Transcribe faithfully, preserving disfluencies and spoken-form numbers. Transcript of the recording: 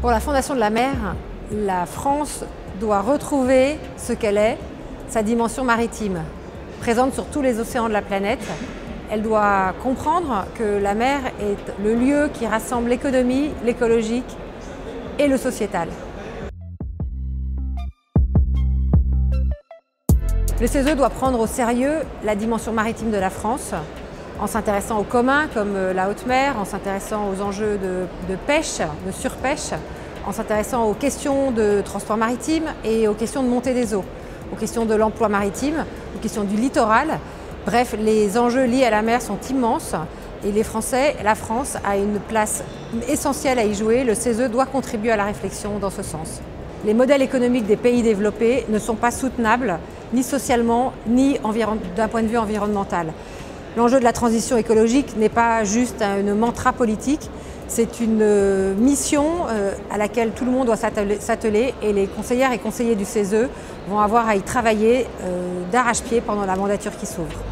Pour la Fondation de la Mer, la France doit retrouver ce qu'elle est, sa dimension maritime, présente sur tous les océans de la planète. Elle doit comprendre que la mer est le lieu qui rassemble l'économie, l'écologique et le sociétal. Le C E S E doit prendre au sérieux la dimension maritime de la France, en s'intéressant aux communs comme la haute mer, en s'intéressant aux enjeux de, de pêche, de surpêche, en s'intéressant aux questions de transport maritime et aux questions de montée des eaux, aux questions de l'emploi maritime, aux questions du littoral. Bref, les enjeux liés à la mer sont immenses et les Français, la France a une place essentielle à y jouer. Le C E S E doit contribuer à la réflexion dans ce sens. Les modèles économiques des pays développés ne sont pas soutenables, ni socialement, ni d'un point de vue environnemental. L'enjeu de la transition écologique n'est pas juste une mantra politique, c'est une mission à laquelle tout le monde doit s'atteler et les conseillères et conseillers du C E S E vont avoir à y travailler d'arrache-pied pendant la mandature qui s'ouvre.